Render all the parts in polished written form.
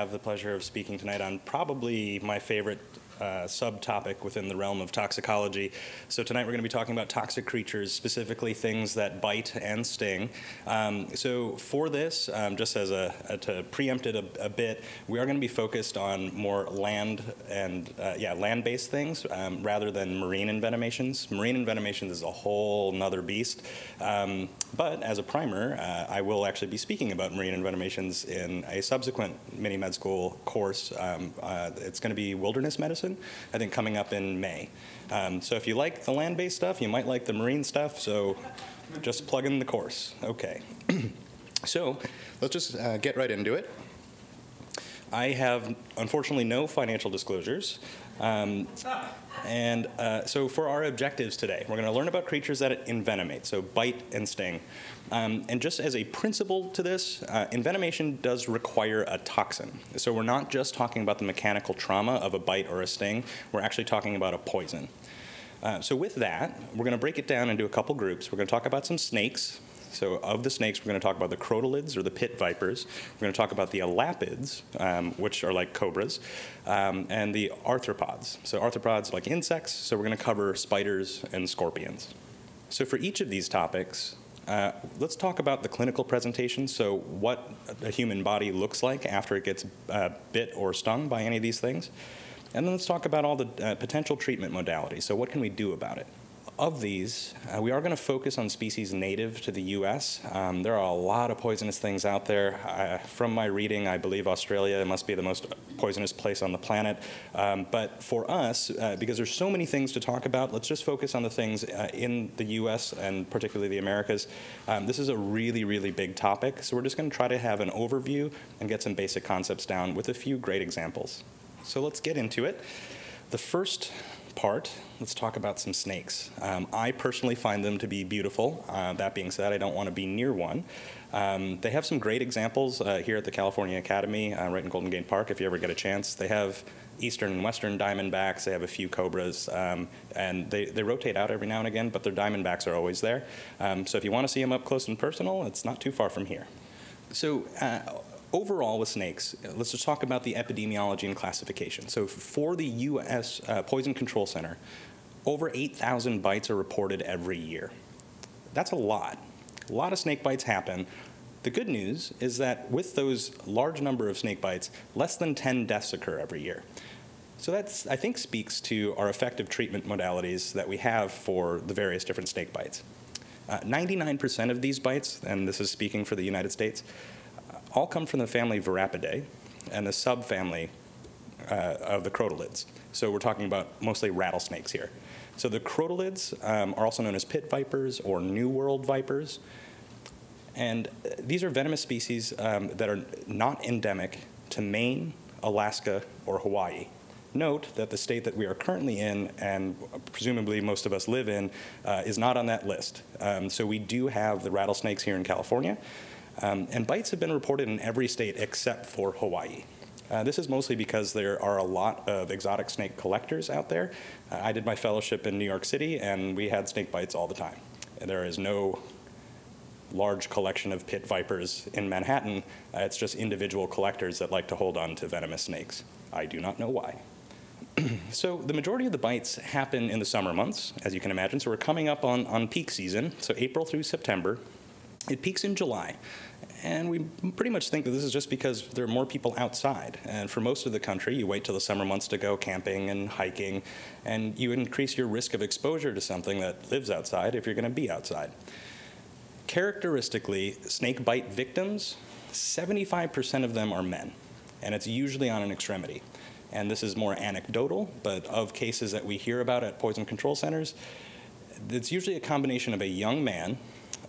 have the pleasure of speaking tonight on probably my favorite subtopic within the realm of toxicology. So tonight we're going to be talking about toxic creatures, specifically things that bite and sting. So for this, just as to preempt it a bit, we are going to be focused on more land and land-based things rather than marine envenomations. Marine envenomations is a whole nother beast. But as a primer, I will actually be speaking about marine envenomations in a subsequent mini-med school course. It's going to be wilderness medicine, I think, coming up in May. So if you like the land-based stuff, you might like the marine stuff, so just plug in the course. Okay. So let's just get right into it. I have, unfortunately, no financial disclosures. So for our objectives today, we're going to learn about creatures that envenomate, so bite and sting. And just as a principle to this, envenomation does require a toxin. So we're not just talking about the mechanical trauma of a bite or a sting. We're actually talking about a poison. So with that, we're going to break it down into a couple groups. We're going to talk about some snakes. So of the snakes, we're going to talk about the crotalids, or the pit vipers. We're going to talk about the elapids, which are like cobras, and the arthropods. So arthropods like insects, so we're going to cover spiders and scorpions. So for each of these topics, let's talk about the clinical presentation, so what a human body looks like after it gets bit or stung by any of these things. And then let's talk about all the potential treatment modalities, so what can we do about it? Of these, we are going to focus on species native to the U.S. There are a lot of poisonous things out there. From my reading, I believe Australia must be the most poisonous place on the planet. But for us, because there's so many things to talk about, let's just focus on the things in the U.S. and particularly the Americas. This is a really, really big topic, so we're just going to try to have an overview and get some basic concepts down with a few great examples. So let's get into it. The first part, let's talk about some snakes. I personally find them to be beautiful. That being said, I don't want to be near one. They have some great examples here at the California Academy, right in Golden Gate Park, if you ever get a chance. They have Eastern and Western Diamondbacks. They have a few cobras, and they rotate out every now and again, but their Diamondbacks are always there. So if you want to see them up close and personal, it's not too far from here. So overall with snakes, let's just talk about the epidemiology and classification. So for the U.S. Poison Control Center, over 8,000 bites are reported every year. That's a lot. A lot of snake bites happen. The good news is that with those large number of snake bites, less than 10 deaths occur every year. So that's, I think, speaks to our effective treatment modalities that we have for the various different snake bites. 99% of these bites, and this is speaking for the United States, all come from the family Viperidae and the subfamily of the crotalids. So we're talking about mostly rattlesnakes here. So the crotalids are also known as pit vipers or New World vipers. And these are venomous species that are not endemic to Maine, Alaska, or Hawaii. Note that the state that we are currently in, and presumably most of us live in, is not on that list. So we do have the rattlesnakes here in California. And bites have been reported in every state except for Hawaii. This is mostly because there are a lot of exotic snake collectors out there. I did my fellowship in New York City, and we had snake bites all the time. There is no large collection of pit vipers in Manhattan. It's just individual collectors that like to hold on to venomous snakes. I do not know why. So the majority of the bites happen in the summer months, as you can imagine. So we're coming up on peak season, so April through September. It peaks in July, and we pretty much think that this is just because there are more people outside. And for most of the country, you wait till the summer months to go camping and hiking, and you increase your risk of exposure to something that lives outside if you're going to be outside. Characteristically, snake bite victims, 75% of them are men, and it's usually on an extremity. And this is more anecdotal, but of cases that we hear about at poison control centers, it's usually a combination of a young man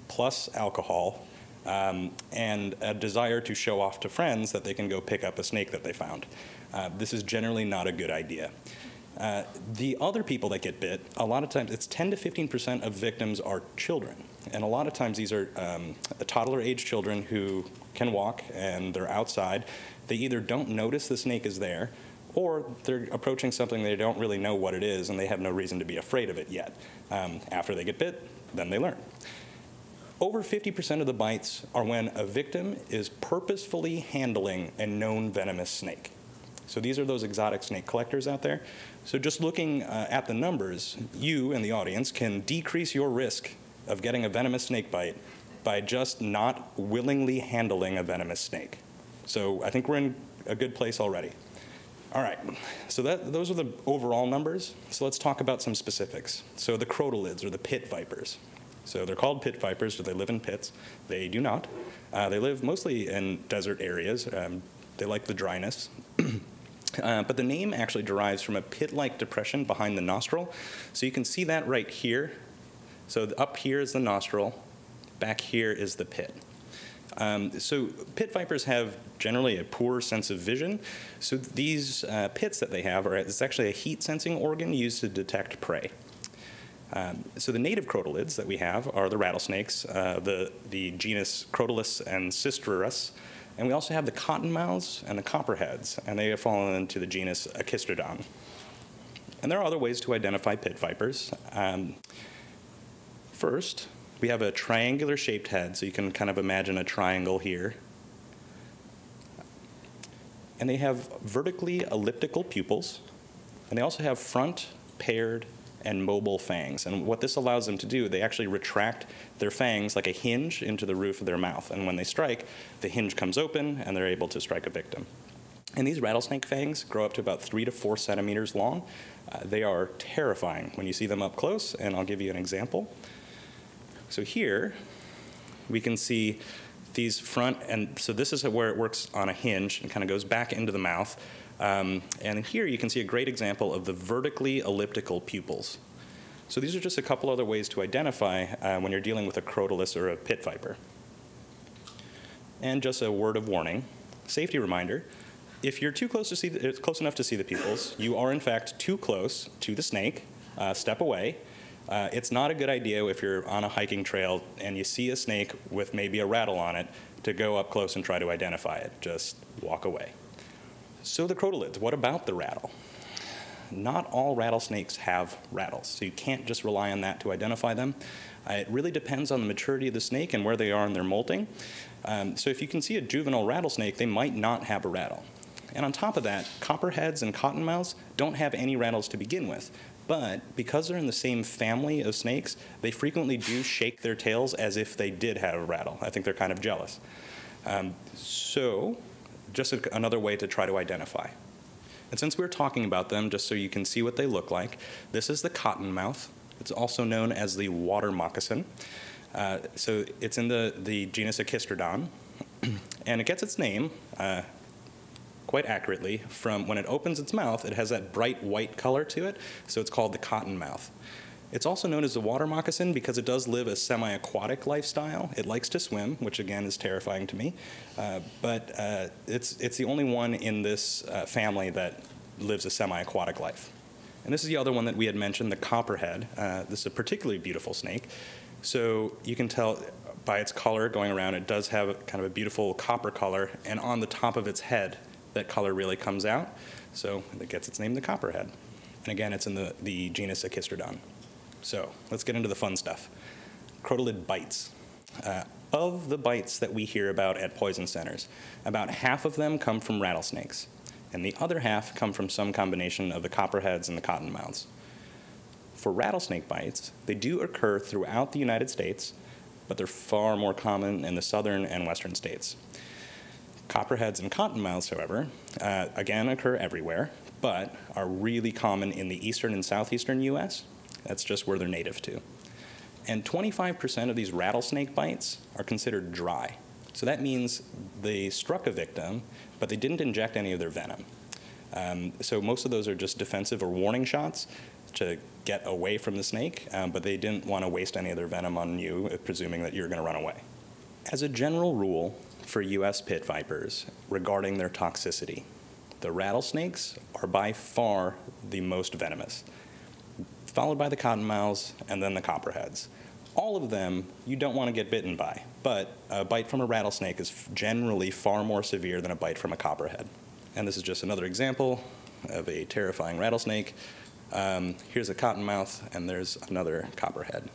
plus alcohol, and a desire to show off to friends that they can go pick up a snake that they found. This is generally not a good idea. The other people that get bit, a lot of times it's 10 to 15% of victims are children. And a lot of times these are toddler-age children who can walk and they're outside. They either don't notice the snake is there, or they're approaching something they don't really know what it is and they have no reason to be afraid of it yet. After they get bit, then they learn. Over 50% of the bites are when a victim is purposefully handling a known venomous snake. So these are those exotic snake collectors out there. So just looking at the numbers, you and the audience can decrease your risk of getting a venomous snake bite by just not willingly handling a venomous snake. So I think we're in a good place already. All right, so those are the overall numbers. So let's talk about some specifics. So the crotalids, or the pit vipers. So they're called pit vipers, so they live in pits. They do not. They live mostly in desert areas. They like the dryness. But the name actually derives from a pit-like depression behind the nostril. So you can see that right here. So up here is the nostril. Back here is the pit. So pit vipers have generally a poor sense of vision. So these pits that they have, it's actually a heat-sensing organ used to detect prey. So the native crotalids that we have are the rattlesnakes, the genus Crotalus and Cistrurus. And we also have the cottonmouths and the copperheads, and they have fallen into the genus Agkistrodon. And there are other ways to identify pit vipers. First, we have a triangular-shaped head, so you can kind of imagine a triangle here. And they have vertically elliptical pupils, and they also have front, paired, and mobile fangs. And what this allows them to do, they actually retract their fangs like a hinge into the roof of their mouth. And when they strike, the hinge comes open, and they're able to strike a victim. And these rattlesnake fangs grow up to about 3 to 4 centimeters long. They are terrifying when you see them up close, and I'll give you an example. So here, we can see these front, and so this is where it works on a hinge and kind of goes back into the mouth. And here you can see a great example of the vertically elliptical pupils. So these are just a couple other ways to identify when you're dealing with a crotalus or a pit viper. And just a word of warning, safety reminder, if you're too close to see, close enough to see the pupils, you are in fact too close to the snake, step away. It's not a good idea if you're on a hiking trail and you see a snake with maybe a rattle on it to go up close and try to identify it. Just walk away. So the crotalids, what about the rattle? Not all rattlesnakes have rattles, so you can't just rely on that to identify them. It really depends on the maturity of the snake and where they are in their molting. So if you can see a juvenile rattlesnake, they might not have a rattle. And on top of that, copperheads and cottonmouths don't have any rattles to begin with. But because they're in the same family of snakes, they frequently do shake their tails as if they did have a rattle. I think they're kind of jealous. So just another way to try to identify. And since we're talking about them, just so you can see what they look like, this is the cottonmouth. It's also known as the water moccasin. So it's in the genus Agkistrodon. And it gets its name, quite accurately, from when it opens its mouth, it has that bright white color to it, so it's called the cottonmouth. It's also known as the water moccasin because it does live a semi-aquatic lifestyle. It likes to swim, which again is terrifying to me, but it's the only one in this family that lives a semi-aquatic life. And this is the other one that we had mentioned, the copperhead. This is a particularly beautiful snake, so you can tell by its color going around, it does have kind of a beautiful copper color, and on the top of its head, that color really comes out, so it gets its name the copperhead. And again, it's in the genus Agkistrodon. So let's get into the fun stuff. Crotalid bites. Of the bites that we hear about at poison centers, about half of them come from rattlesnakes, and the other half come from some combination of the copperheads and the cottonmouths. For rattlesnake bites, they do occur throughout the United States, but they're far more common in the southern and western states. Copperheads and cottonmouths, however, again occur everywhere, but are really common in the eastern and southeastern U.S. That's just where they're native to. And 25% of these rattlesnake bites are considered dry. So that means they struck a victim, but they didn't inject any of their venom. So most of those are just defensive or warning shots to get away from the snake, but they didn't want to waste any of their venom on you, presuming that you're going to run away. As a general rule, for U.S. pit vipers regarding their toxicity, the rattlesnakes are by far the most venomous, followed by the cottonmouths and then the copperheads. All of them you don't want to get bitten by, but a bite from a rattlesnake is generally far more severe than a bite from a copperhead. And this is just another example of a terrifying rattlesnake. Here's a cottonmouth, and there's another copperhead.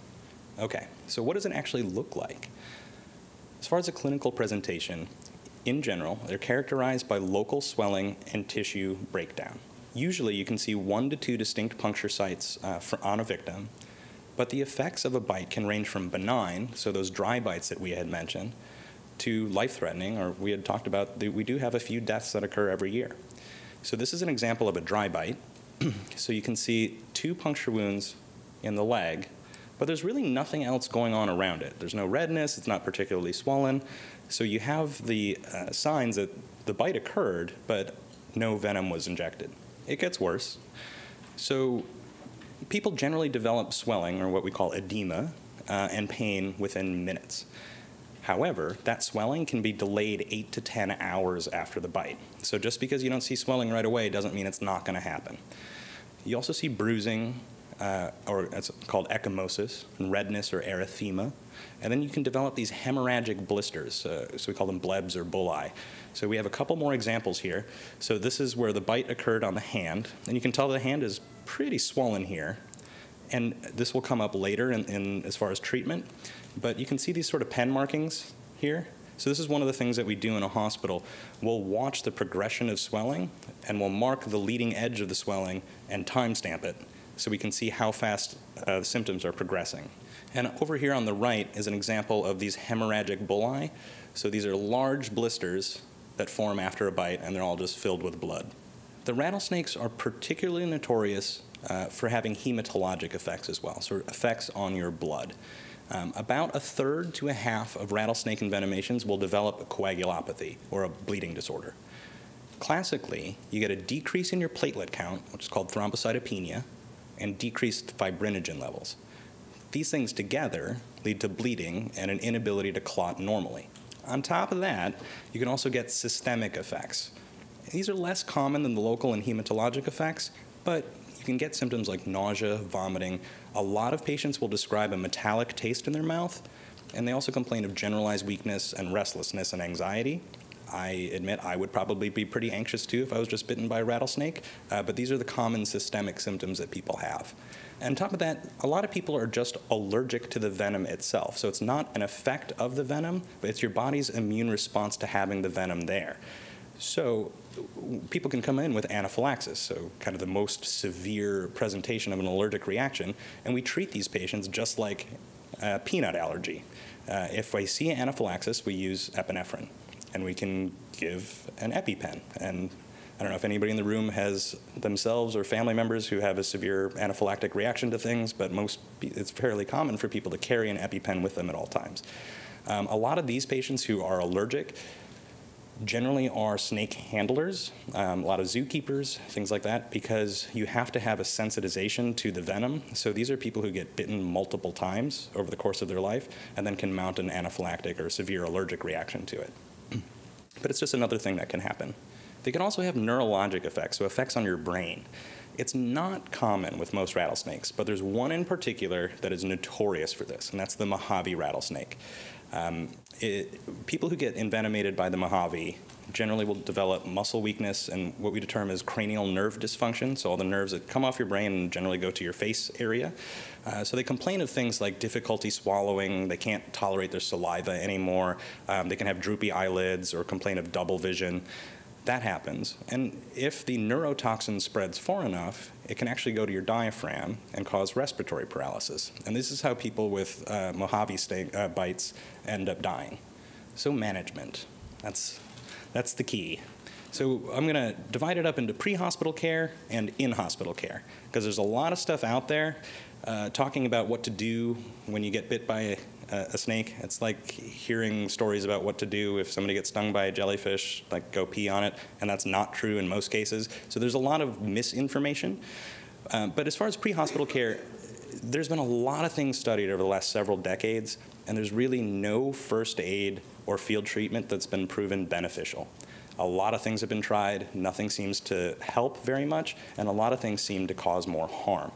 Okay, so what does it actually look like? As far as a clinical presentation, in general, they're characterized by local swelling and tissue breakdown. Usually you can see 1 to 2 distinct puncture sites on a victim, but the effects of a bite can range from benign, so those dry bites that we had mentioned, to life-threatening, or we had talked about, we do have a few deaths that occur every year. So this is an example of a dry bite. So you can see 2 puncture wounds in the leg, but there's really nothing else going on around it. There's no redness, it's not particularly swollen. So you have the signs that the bite occurred, but no venom was injected. It gets worse. So people generally develop swelling, or what we call edema, and pain within minutes. However, that swelling can be delayed 8 to 10 hours after the bite. So just because you don't see swelling right away doesn't mean it's not going to happen. You also see bruising, or it's called ecchymosis, and redness or erythema. And then you can develop these hemorrhagic blisters, so we call them blebs or bulli. So we have a couple more examples here. So this is where the bite occurred on the hand, and you can tell the hand is pretty swollen here. And this will come up later in as far as treatment. But you can see these sort of pen markings here. So this is one of the things that we do in a hospital. We'll watch the progression of swelling, and we'll mark the leading edge of the swelling and timestamp it so we can see how fast the symptoms are progressing. And over here on the right is an example of these hemorrhagic bulli. So these are large blisters that form after a bite, and they're all just filled with blood. The rattlesnakes are particularly notorious for having hematologic effects as well, so effects on your blood. About 1/3 to 1/2 of rattlesnake envenomations will develop a coagulopathy, or a bleeding disorder. Classically, you get a decrease in your platelet count, which is called thrombocytopenia, and decreased fibrinogen levels. These things together lead to bleeding and an inability to clot normally. On top of that, you can also get systemic effects. These are less common than the local and hematologic effects, but you can get symptoms like nausea, vomiting. A lot of patients will describe a metallic taste in their mouth, and they also complain of generalized weakness and restlessness and anxiety. I admit I would probably be pretty anxious too if I was just bitten by a rattlesnake, but these are the common systemic symptoms that people have. And on top of that, a lot of people are just allergic to the venom itself, so it's not an effect of the venom, but it's your body's immune response to having the venom there. So people can come in with anaphylaxis, so kind of the most severe presentation of an allergic reaction, and we treat these patients just like a peanut allergy. If we see anaphylaxis, we use epinephrine, and we can give an EpiPen. And I don't know if anybody in the room has themselves or family members who have a severe anaphylactic reaction to things, but it's fairly common for people to carry an EpiPen with them at all times. A lot of these patients who are allergic generally are snake handlers, a lot of zookeepers, things like that, because you have to have a sensitization to the venom. So these are people who get bitten multiple times over the course of their life and then can mount an anaphylactic or severe allergic reaction to it. But it's just another thing that can happen. They can also have neurologic effects, so effects on your brain. It's not common with most rattlesnakes, but there's one in particular that is notorious for this, and that's the Mojave rattlesnake. People who get envenomated by the Mojave generally will develop muscle weakness and what we determine as cranial nerve dysfunction, so all the nerves that come off your brain and generally go to your face area. So they complain of things like difficulty swallowing, they can't tolerate their saliva anymore, they can have droopy eyelids or complain of double vision. That happens, and if the neurotoxin spreads far enough, it can actually go to your diaphragm and cause respiratory paralysis. And this is how people with Mojave bites end up dying. So management, that's the key. So I'm gonna divide it up into pre-hospital care and in-hospital care, because there's a lot of stuff out there talking about what to do when you get bit by a snake. It's like hearing stories about what to do if somebody gets stung by a jellyfish, like go pee on it, and that's not true in most cases. So there's a lot of misinformation. But as far as pre-hospital care, there's been a lot of things studied over the last several decades, and there's really no first aid or field treatment that's been proven beneficial. A lot of things have been tried, nothing seems to help very much, and a lot of things seem to cause more harm.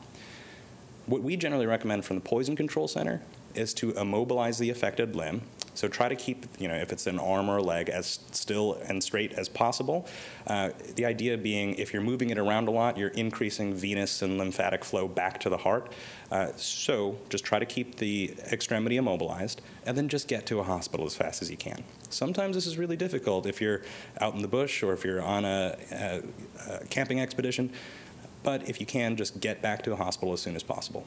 What we generally recommend from the Poison Control Center is to immobilize the affected limb, So try to keep, if it's an arm or a leg, as still and straight as possible. The idea being, if you're moving it around a lot, you're increasing venous and lymphatic flow back to the heart. So just try to keep the extremity immobilized, and then just get to a hospital as fast as you can. Sometimes this is really difficult if you're out in the bush or if you're on a camping expedition. But if you can, just get back to a hospital as soon as possible.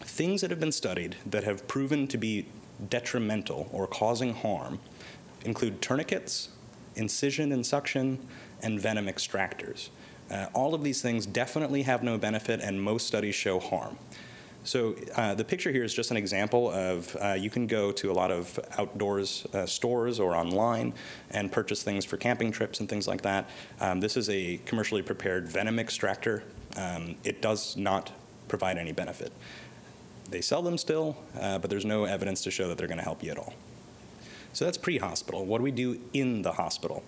Things that have been studied that have proven to be detrimental or causing harm include tourniquets, incision and suction, and venom extractors. All of these things definitely have no benefit, and most studies show harm. So the picture here is just an example of you can go to a lot of outdoors stores or online and purchase things for camping trips and things like that. This is a commercially prepared venom extractor. It does not provide any benefit. They sell them still, but there's no evidence to show that they're going to help you at all. So that's pre-hospital. What do we do in the hospital?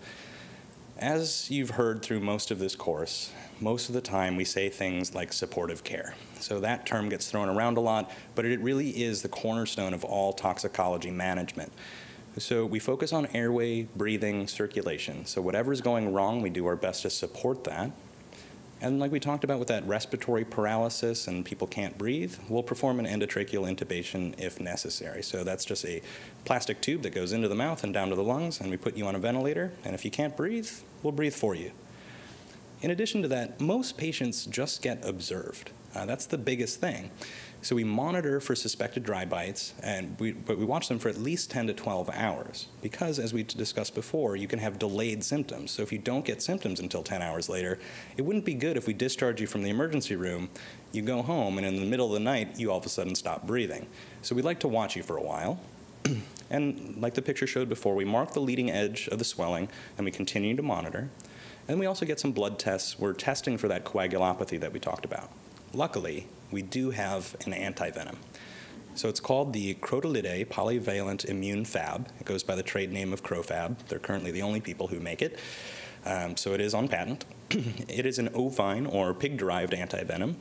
As you've heard through most of this course, most of the time we say things like supportive care. So that term gets thrown around a lot, but it really is the cornerstone of all toxicology management. So we focus on airway, breathing, circulation. So whatever's going wrong, we do our best to support that. And like we talked about with that respiratory paralysis and people can't breathe, we'll perform an endotracheal intubation if necessary. So that's just a plastic tube that goes into the mouth and down to the lungs, and we put you on a ventilator, and if you can't breathe, we'll breathe for you. In addition to that, most patients just get observed. That's the biggest thing. So we monitor for suspected dry bites, but we watch them for at least 10 to 12 hours because, as we discussed before, you can have delayed symptoms. So if you don't get symptoms until 10 hours later, it wouldn't be good if we discharge you from the emergency room, you go home, and in the middle of the night, you all of a sudden stop breathing. So we'd like to watch you for a while. And like the picture showed before, we mark the leading edge of the swelling, and we continue to monitor. And we also get some blood tests. We're testing for that coagulopathy that we talked about. Luckily, we do have an antivenom. So it's called the Crotalidae Polyvalent Immune Fab. It goes by the trade name of Crofab. They're currently the only people who make it. So it is on patent. It is an ovine or pig-derived antivenom.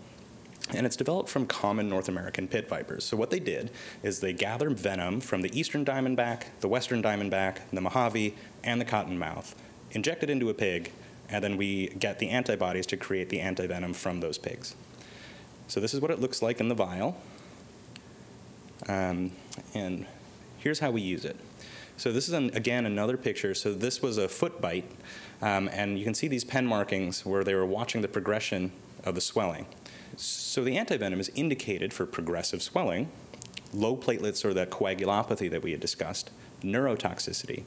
And it's developed from common North American pit vipers. So what they did is they gathered venom from the Eastern Diamondback, the Western Diamondback, the Mojave, and the Cottonmouth, injected into a pig, and then we get the antibodies to create the antivenom from those pigs. So this is what it looks like in the vial. And here's how we use it. So this is, again, another picture. So this was a foot bite. And you can see these pen markings where they were watching the progression of the swelling. So the antivenom is indicated for progressive swelling, low platelets or that coagulopathy that we had discussed, neurotoxicity.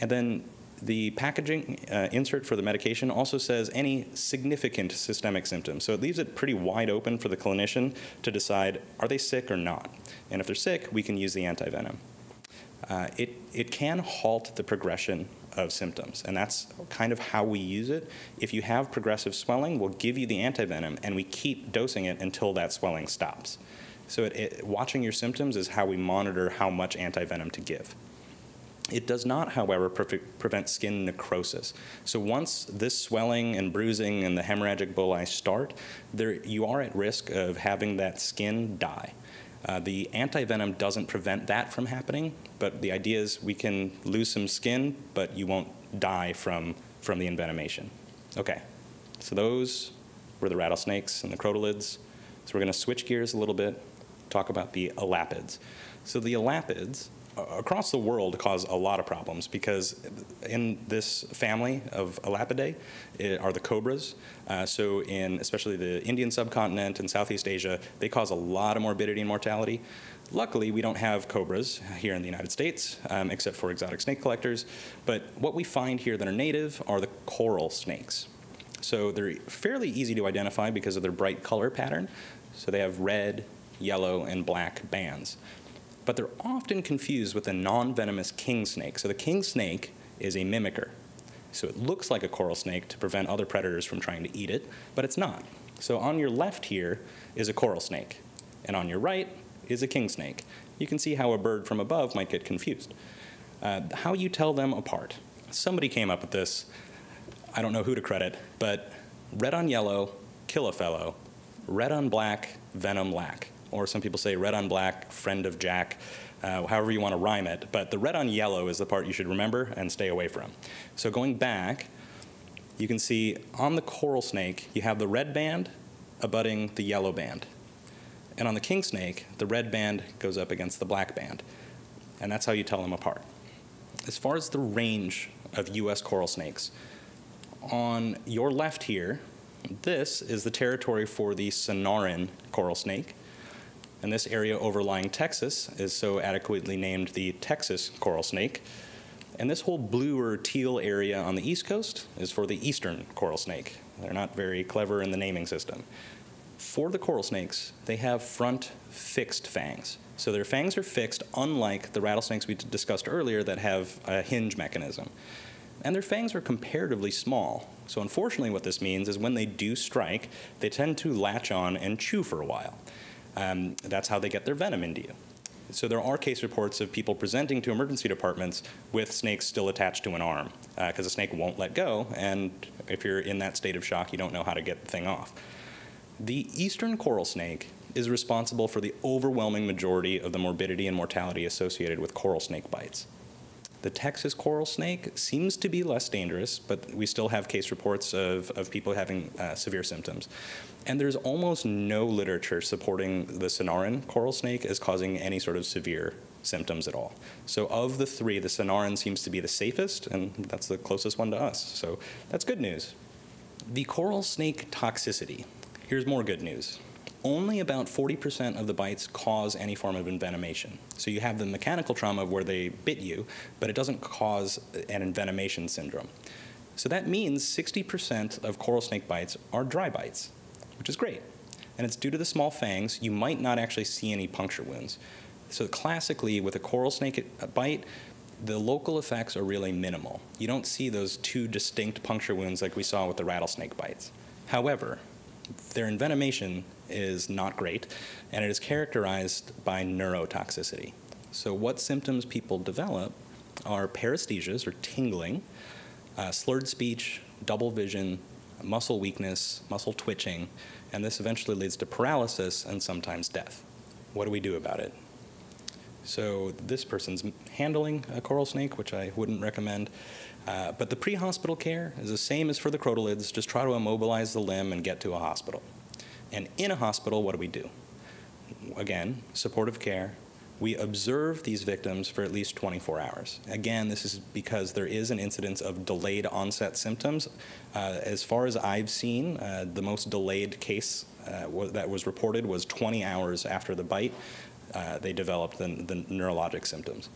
And then the packaging insert for the medication also says any significant systemic symptoms. So it leaves it pretty wide open for the clinician to decide, are they sick or not? And if they're sick, we can use the antivenom. It can halt the progression of symptoms, and that's kind of how we use it. If you have progressive swelling, we'll give you the antivenom, and we keep dosing it until that swelling stops. So watching your symptoms is how we monitor how much antivenom to give. It does not, however, prevent skin necrosis. So once this swelling and bruising and the hemorrhagic bulli start, you are at risk of having that skin die. The antivenom doesn't prevent that from happening, but the idea is we can lose some skin, but you won't die from the envenomation. Okay, so those were the rattlesnakes and the crotalids. So we're going to switch gears a little bit, talk about the elapids. So the elapids across the world cause a lot of problems because in this family of Elapidae are the cobras. So in especially the Indian subcontinent and Southeast Asia, they cause a lot of morbidity and mortality. Luckily, we don't have cobras here in the United States, except for exotic snake collectors. But what we find here that are native are the coral snakes. So they're fairly easy to identify because of their bright color pattern. So they have red, yellow, and black bands. But they're often confused with the non-venomous king snake. So the king snake is a mimicker. So it looks like a coral snake to prevent other predators from trying to eat it, but it's not. So on your left here is a coral snake, and on your right is a king snake. You can see how a bird from above might get confused. How you tell them apart. Somebody came up with this. I don't know who to credit, but red on yellow, kill a fellow. Red on black, venom lack. Or some people say red on black, friend of Jack. however you want to rhyme it. But the red on yellow is the part you should remember and stay away from. So going back, you can see on the coral snake, you have the red band abutting the yellow band. And on the king snake, the red band goes up against the black band. And that's how you tell them apart. As far as the range of US coral snakes, on your left here, this is the territory for the Sonoran coral snake. And this area overlying Texas is so adequately named the Texas coral snake. And this whole blue or teal area on the East Coast is for the Eastern coral snake. They're not very clever in the naming system. For the coral snakes, they have front fixed fangs. So their fangs are fixed, unlike the rattlesnakes we discussed earlier that have a hinge mechanism. And their fangs are comparatively small. So unfortunately, what this means is when they do strike, they tend to latch on and chew for a while. That's how they get their venom into you. So there are case reports of people presenting to emergency departments with snakes still attached to an arm, because the snake won't let go, and if you're in that state of shock, you don't know how to get the thing off. The Eastern coral snake is responsible for the overwhelming majority of the morbidity and mortality associated with coral snake bites. The Texas coral snake seems to be less dangerous, but we still have case reports of people having severe symptoms. And there's almost no literature supporting the Sonoran coral snake as causing any sort of severe symptoms at all. So of the three, the Sonoran seems to be the safest, and that's the closest one to us. So that's good news. The coral snake toxicity. Here's more good news. Only about 40% of the bites cause any form of envenomation. So you have the mechanical trauma of where they bit you, but it doesn't cause an envenomation syndrome. So that means 60% of coral snake bites are dry bites, which is great. And it's due to the small fangs, you might not actually see any puncture wounds. So classically, with a coral snake bite, the local effects are really minimal. You don't see those two distinct puncture wounds like we saw with the rattlesnake bites. However, their envenomation is not great, and it is characterized by neurotoxicity. So what symptoms people develop are paresthesias, or tingling, slurred speech, double vision, muscle weakness, muscle twitching, and this eventually leads to paralysis and sometimes death. What do we do about it? So this person's handling a coral snake, which I wouldn't recommend. But the pre-hospital care is the same as for the crotalids. Just try to immobilize the limb and get to a hospital. And in a hospital, what do we do? Again, supportive care. We observe these victims for at least 24 hours. Again, this is because there is an incidence of delayed onset symptoms. As far as I've seen, the most delayed case that was reported was 20 hours after the bite. They developed the neurologic symptoms.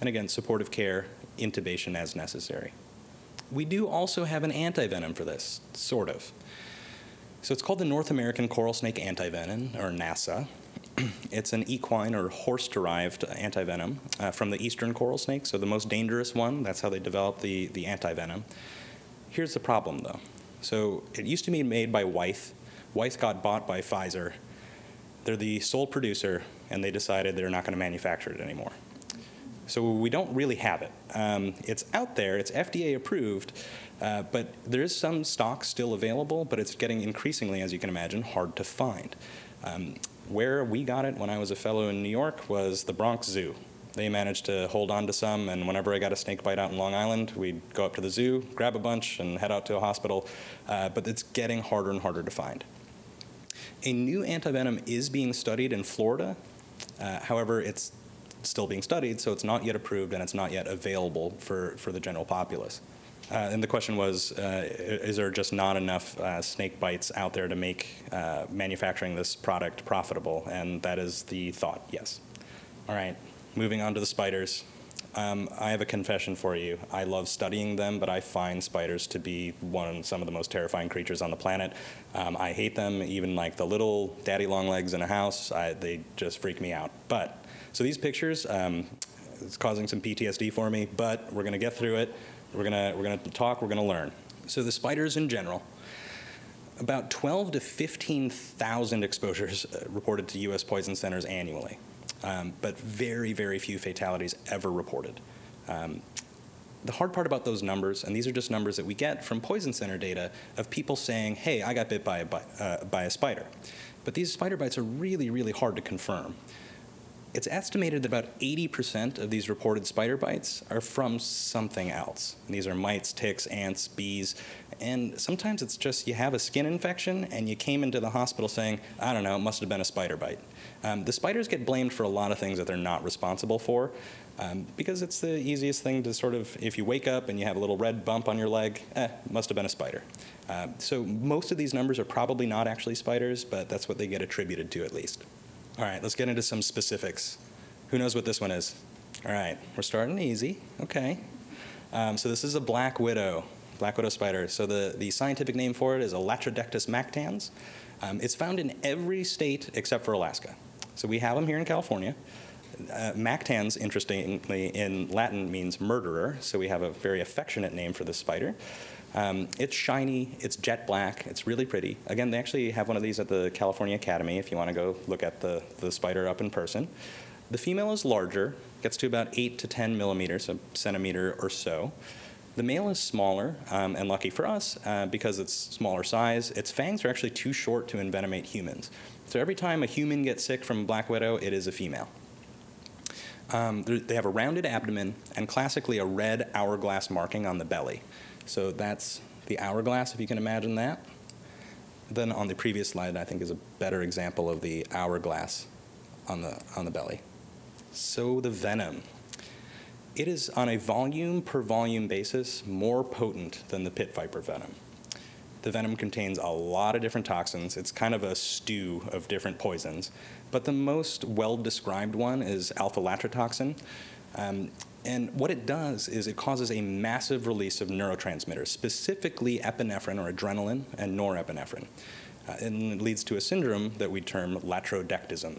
And again, supportive care, intubation as necessary. We do also have an antivenom for this, sort of. So it's called the North American Coral Snake Antivenom, or NASA. It's an equine or horse-derived antivenom from the eastern coral snake, so the most dangerous one. That's how they developed the antivenom. Here's the problem, though. So it used to be made by Wyeth. Wyeth got bought by Pfizer. They're the sole producer, and they decided they're not going to manufacture it anymore. So we don't really have it. It's out there, it's FDA approved, but there is some stock still available, but it's getting increasingly, as you can imagine, hard to find. Where we got it when I was a fellow in New York was the Bronx Zoo. They managed to hold on to some, and whenever I got a snake bite out in Long Island, we'd go up to the zoo, grab a bunch, and head out to a hospital, but it's getting harder and harder to find. A new antivenom is being studied in Florida. However, it's still being studied, so it's not yet approved and it's not yet available for the general populace. And the question was, is there just not enough snake bites out there to make manufacturing this product profitable? And that is the thought, yes. All right, moving on to the spiders. I have a confession for you. I love studying them, but I find spiders to be some of the most terrifying creatures on the planet. I hate them, even like the little daddy long legs in a house. They just freak me out. But so these pictures, it's causing some PTSD for me, but we're going to get through it. We're going to talk. We're going to learn. So the spiders in general, about 12 to 15,000 exposures reported to U.S. poison centers annually. But very, very few fatalities ever reported. The hard part about those numbers, and these are just numbers that we get from poison center data of people saying, hey, I got bit by a spider. But these spider bites are really, really hard to confirm. It's estimated that about 80% of these reported spider bites are from something else. And these are mites, ticks, ants, bees, and sometimes it's just you have a skin infection and you came into the hospital saying, I don't know, it must have been a spider bite. The spiders get blamed for a lot of things that they're not responsible for because it's the easiest thing to sort of, if you wake up and you have a little red bump on your leg, must have been a spider. So most of these numbers are probably not actually spiders, but that's what they get attributed to at least. All right, let's get into some specifics. Who knows what this one is? All right, we're starting easy, okay. So this is a black widow spider. So the scientific name for it is Latrodectus mactans. It's found in every state except for Alaska. So we have them here in California. Mactans, interestingly, in Latin means murderer, so we have a very affectionate name for this spider. It's shiny, it's jet black, it's really pretty. Again, they actually have one of these at the California Academy if you want to go look at the spider up in person. The female is larger, gets to about 8 to 10 millimeters, a centimeter or so. The male is smaller, and lucky for us, because it's smaller size, its fangs are actually too short to envenomate humans. So every time a human gets sick from black widow, it is a female. They have a rounded abdomen and classically a red hourglass marking on the belly. So that's the hourglass, if you can imagine that. Then on the previous slide, I think, is a better example of the hourglass on the belly. So the venom. It is, on a volume per volume basis, more potent than the pit viper venom. The venom contains a lot of different toxins. It's kind of a stew of different poisons. But the most well-described one is alpha-latrotoxin. And what it does is it causes a massive release of neurotransmitters, specifically epinephrine or adrenaline and norepinephrine. And it leads to a syndrome that we term latrodectism.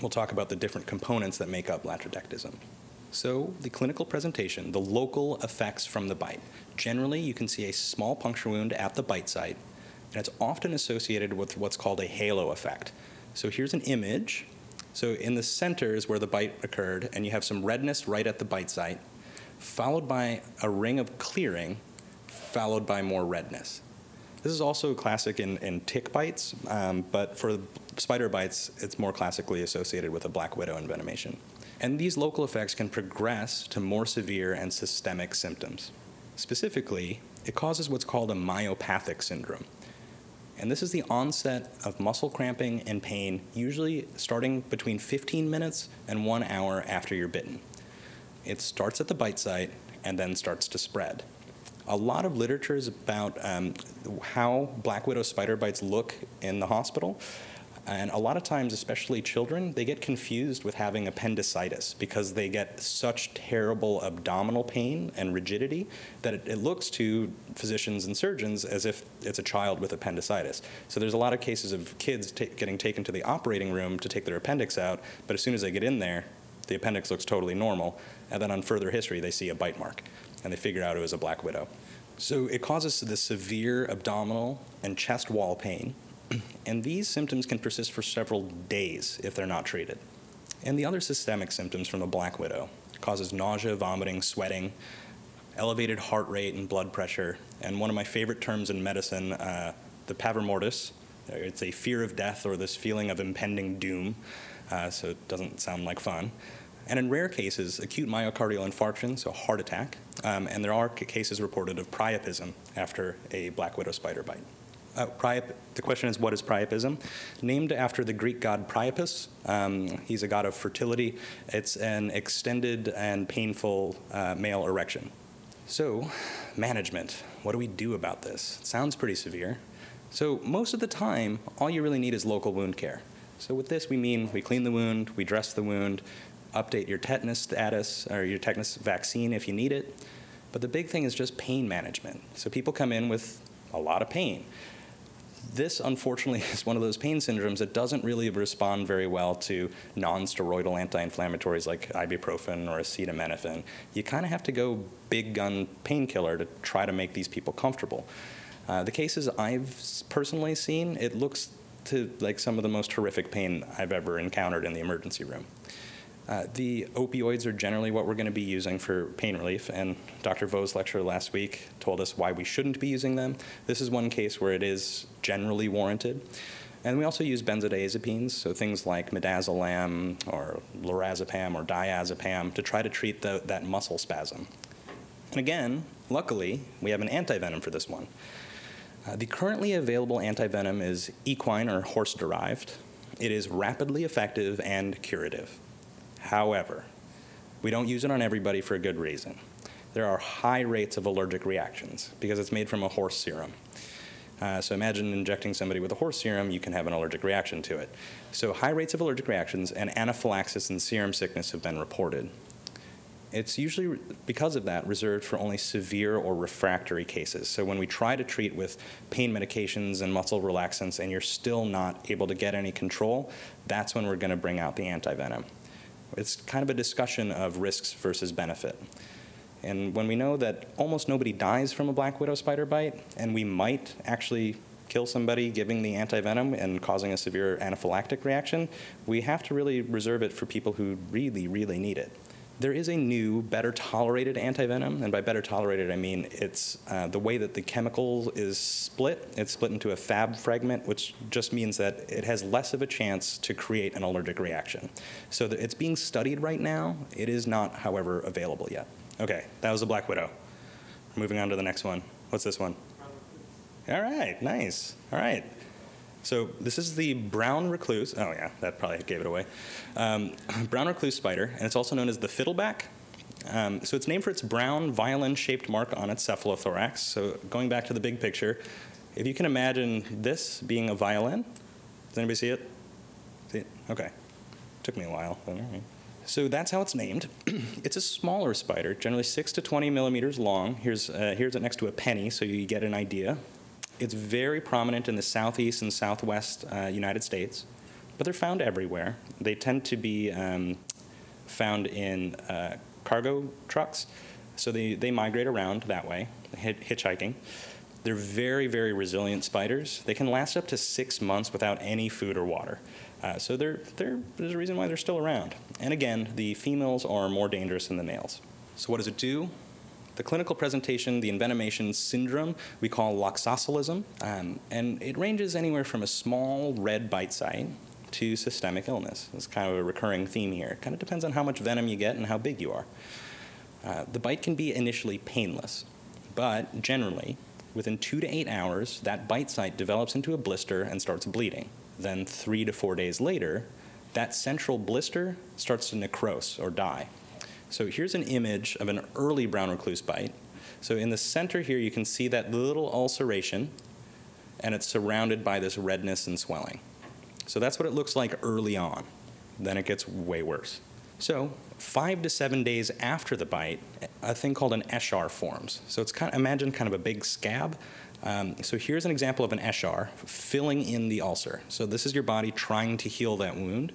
We'll talk about the different components that make up latrodectism. So the clinical presentation, the local effects from the bite. Generally, you can see a small puncture wound at the bite site, and it's often associated with what's called a halo effect. So here's an image. So in the center is where the bite occurred, and you have some redness right at the bite site, followed by a ring of clearing, followed by more redness. This is also classic in tick bites, but for spider bites, it's more classically associated with a black widow envenomation. And these local effects can progress to more severe and systemic symptoms. Specifically, it causes what's called a myopathic syndrome. And this is the onset of muscle cramping and pain, usually starting between 15 minutes and 1 hour after you're bitten. It starts at the bite site and then starts to spread. A lot of literature is about how black widow spider bites look in the hospital. And a lot of times, especially children, they get confused with having appendicitis because they get such terrible abdominal pain and rigidity that it looks to physicians and surgeons as if it's a child with appendicitis. So there's a lot of cases of kids getting taken to the operating room to take their appendix out, but as soon as they get in there, the appendix looks totally normal. And then on further history, they see a bite mark, and they figure out it was a black widow. So it causes this severe abdominal and chest wall pain. And these symptoms can persist for several days if they're not treated. And the other systemic symptoms from the black widow causes nausea, vomiting, sweating, elevated heart rate and blood pressure, and one of my favorite terms in medicine, the pavor mortis. It's a fear of death or this feeling of impending doom, so it doesn't sound like fun. And in rare cases, acute myocardial infarction, so heart attack, and there are cases reported of priapism after a black widow spider bite. The question is, what is priapism? Named after the Greek god Priapus. He's a god of fertility. It's an extended and painful male erection. So, management. What do we do about this? It sounds pretty severe. So most of the time, all you really need is local wound care. So with this, we mean we clean the wound, we dress the wound, update your tetanus status, or your tetanus vaccine if you need it. But the big thing is just pain management. So people come in with a lot of pain. This, unfortunately, is one of those pain syndromes that doesn't really respond very well to non-steroidal anti-inflammatories like ibuprofen or acetaminophen. You kind of have to go big gun painkiller to try to make these people comfortable. The cases I've personally seen, it looks to like some of the most horrific pain I've ever encountered in the emergency room. The opioids are generally what we're going to be using for pain relief, and Dr. Vo's lecture last week told us why we shouldn't be using them. This is one case where it is generally warranted. And we also use benzodiazepines, so things like midazolam or lorazepam or diazepam to try to treat that muscle spasm. And again, luckily, we have an antivenom for this one. The currently available antivenom is equine or horse-derived. It is rapidly effective and curative. However, we don't use it on everybody for a good reason. There are high rates of allergic reactions because it's made from a horse serum. So imagine injecting somebody with a horse serum, you can have an allergic reaction to it. So high rates of allergic reactions and anaphylaxis and serum sickness have been reported. It's usually, because of that, reserved for only severe or refractory cases. So when we try to treat with pain medications and muscle relaxants and you're still not able to get any control, that's when we're going to bring out the antivenom. It's kind of a discussion of risks versus benefit. And when we know that almost nobody dies from a black widow spider bite, and we might actually kill somebody giving the antivenom and causing a severe anaphylactic reaction, we have to really reserve it for people who really, really need it. There is a new, better tolerated antivenom, and by better tolerated I mean it's the way that the chemical is split. It's split into a Fab fragment, which just means that it has less of a chance to create an allergic reaction. So it's being studied right now. It is not, however, available yet. Okay, that was the black widow. Moving on to the next one. What's this one? All right, nice. All right. So this is the brown recluse. Oh, yeah, that probably gave it away. Brown recluse spider, and it's also known as the fiddleback. So it's named for its brown violin-shaped mark on its cephalothorax. So going back to the big picture, if you can imagine this being a violin. Does anybody see it? See it? OK. Took me a while. All right. So that's how it's named. It's a smaller spider, generally 6 to 20 millimeters long. Here's it next to a penny, so you get an idea. It's very prominent in the southeast and southwest United States, but they're found everywhere. They tend to be found in cargo trucks, so they migrate around that way, hitchhiking. They're very, very resilient spiders. They can last up to 6 months without any food or water. So there's a reason why they're still around. And again, the females are more dangerous than the males. So what does it do? The clinical presentation, the envenomation syndrome, we call loxoscelism. And it ranges anywhere from a small red bite site to systemic illness. It's kind of a recurring theme here. It kind of depends on how much venom you get and how big you are. The bite can be initially painless, but generally, within 2 to 8 hours, that bite site develops into a blister and starts bleeding. Then 3 to 4 days later, that central blister starts to necrose or die. So here's an image of an early brown recluse bite. So in the center here, you can see that little ulceration, and it's surrounded by this redness and swelling. So that's what it looks like early on. Then it gets way worse. So 5 to 7 days after the bite, a thing called an eschar forms. So it's kind of, imagine kind of a big scab. So here's an example of an eschar filling in the ulcer. So this is your body trying to heal that wound.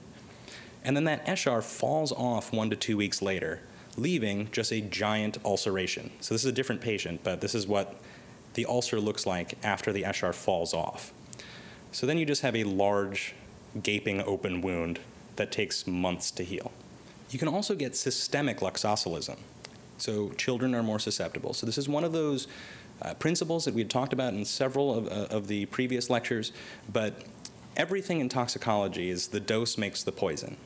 And then that eschar falls off 1 to 2 weeks later, leaving just a giant ulceration. So this is a different patient, but this is what the ulcer looks like after the eschar falls off. So then you just have a large, gaping open wound that takes months to heal. You can also get systemic loxoscelism. So children are more susceptible. So this is one of those principles that we had talked about in several of the previous lectures, but everything in toxicology is the dose makes the poison.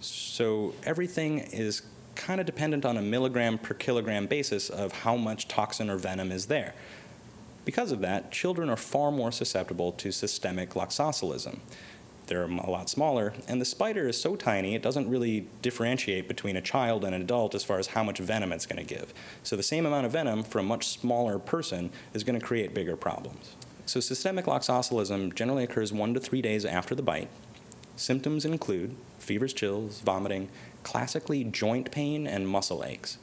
So everything is kind of dependent on a milligram per kilogram basis of how much toxin or venom is there. Because of that, children are far more susceptible to systemic loxoscelism. They're a lot smaller, and the spider is so tiny it doesn't really differentiate between a child and an adult as far as how much venom it's going to give. So the same amount of venom for a much smaller person is going to create bigger problems. So systemic loxoscelism generally occurs 1 to 3 days after the bite. Symptoms include fevers, chills, vomiting, classically joint pain, and muscle aches.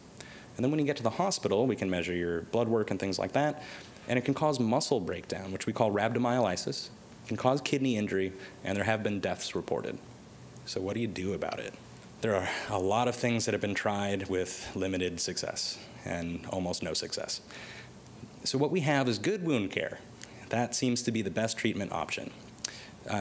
And then when you get to the hospital, we can measure your blood work and things like that, and it can cause muscle breakdown, which we call rhabdomyolysis. Can cause kidney injury, and there have been deaths reported. So what do you do about it? There are a lot of things that have been tried with limited success and almost no success. So what we have is good wound care. That seems to be the best treatment option.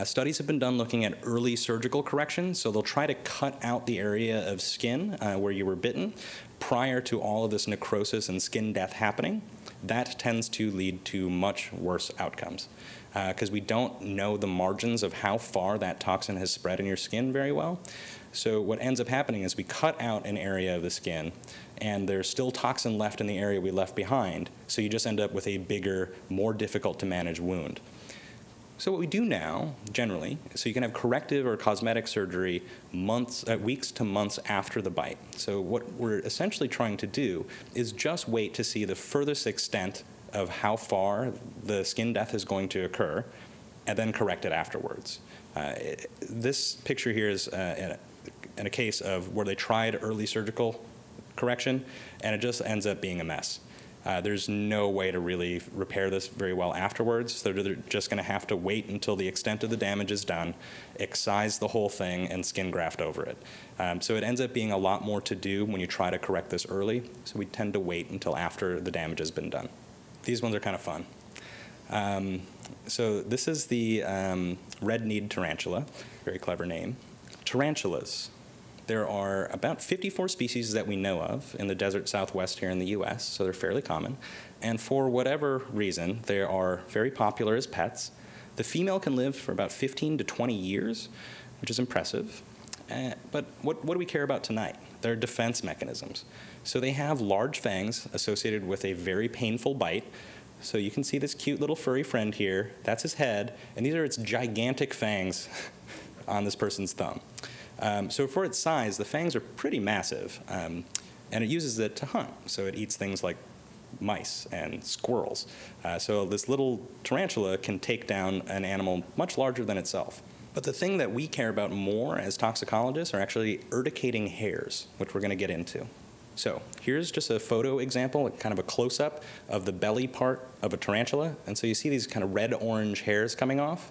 Studies have been done looking at early surgical correction, so they'll try to cut out the area of skin where you were bitten prior to all of this necrosis and skin death happening. That tends to lead to much worse outcomes because we don't know the margins of how far that toxin has spread in your skin very well. So what ends up happening is we cut out an area of the skin, and there's still toxin left in the area we left behind, so you just end up with a bigger, more difficult to manage wound. So what we do now, generally, so you can have corrective or cosmetic surgery months, weeks to months after the bite. So what we're essentially trying to do is just wait to see the furthest extent of how far the skin death is going to occur, and then correct it afterwards. This picture here is in a case of where they tried early surgical correction, and it just ends up being a mess. There's no way to really repair this very well afterwards, so they're just going to have to wait until the extent of the damage is done, excise the whole thing, and skin graft over it. So it ends up being a lot more to do when you try to correct this early, so we tend to wait until after the damage has been done. These ones are kind of fun. So this is the red-kneed tarantula, very clever name. Tarantulas. There are about 54 species that we know of in the desert southwest here in the US, so they're fairly common. And for whatever reason, they are very popular as pets. The female can live for about 15 to 20 years, which is impressive. But what do we care about tonight? Their defense mechanisms. So they have large fangs associated with a very painful bite. So you can see this cute little furry friend here. That's his head, and these are its gigantic fangs on this person's thumb. So for its size, the fangs are pretty massive, and it uses it to hunt. So it eats things like mice and squirrels. So this little tarantula can take down an animal much larger than itself. But the thing that we care about more as toxicologists are actually urticating hairs, which we're going to get into. So here's just a photo example, kind of a close-up of the belly part of a tarantula. And so you see these kind of red-orange hairs coming off.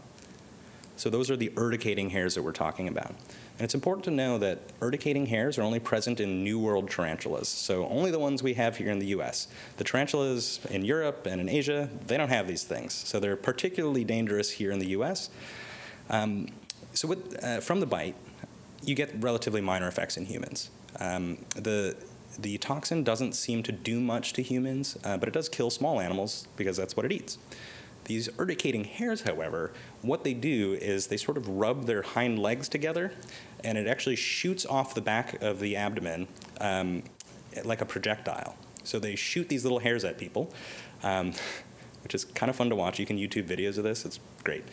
So those are the urticating hairs that we're talking about. And it's important to know that urticating hairs are only present in New World tarantulas, so only the ones we have here in the US. The tarantulas in Europe and in Asia, they don't have these things, so they're particularly dangerous here in the US. So from the bite, you get relatively minor effects in humans. The toxin doesn't seem to do much to humans, but it does kill small animals because that's what it eats. These urticating hairs, however, what they do is they sort of rub their hind legs together, and it actually shoots off the back of the abdomen like a projectile. So they shoot these little hairs at people, which is kind of fun to watch. You can YouTube videos of this. It's great.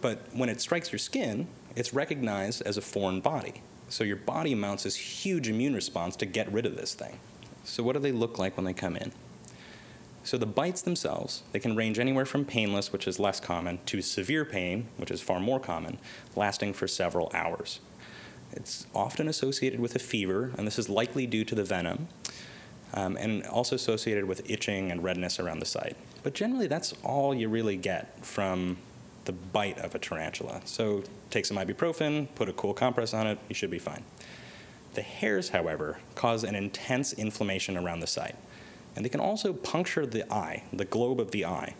But when it strikes your skin, it's recognized as a foreign body. So your body mounts this huge immune response to get rid of this thing. So what do they look like when they come in? So the bites themselves, they can range anywhere from painless, which is less common, to severe pain, which is far more common, lasting for several hours. It's often associated with a fever, and this is likely due to the venom, and also associated with itching and redness around the site. But generally, that's all you really get from the bite of a tarantula. So take some ibuprofen, put a cool compress on it, you should be fine. The hairs, however, cause an intense inflammation around the site. And they can also puncture the eye, the globe of the eye.